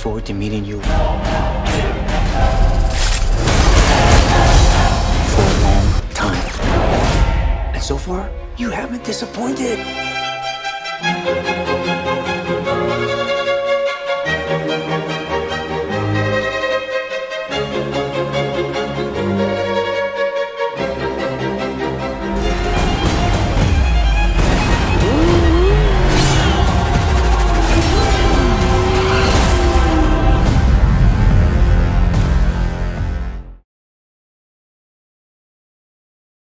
Forward to meeting you for a long time. And so far, you haven't disappointed.